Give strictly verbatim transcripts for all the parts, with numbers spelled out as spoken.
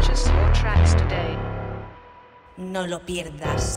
purchase your tracks today. No lo pierdas.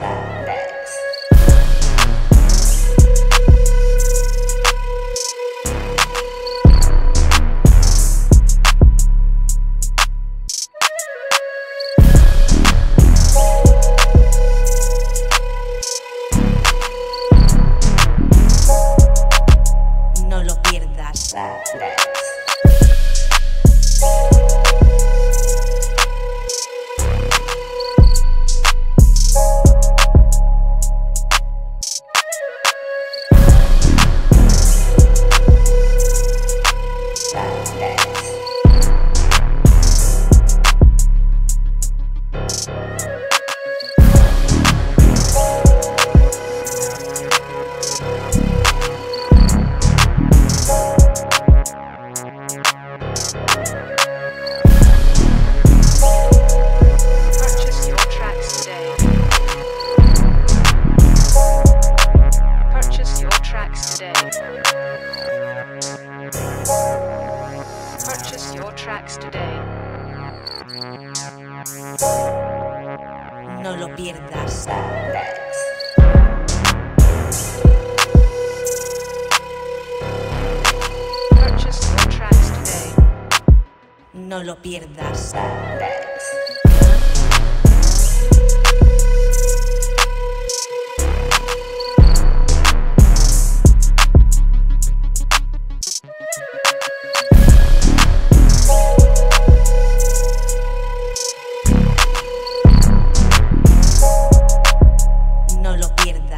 Purchase your tracks today. No lo pierdas. Purchase your tracks today. No lo pierdas.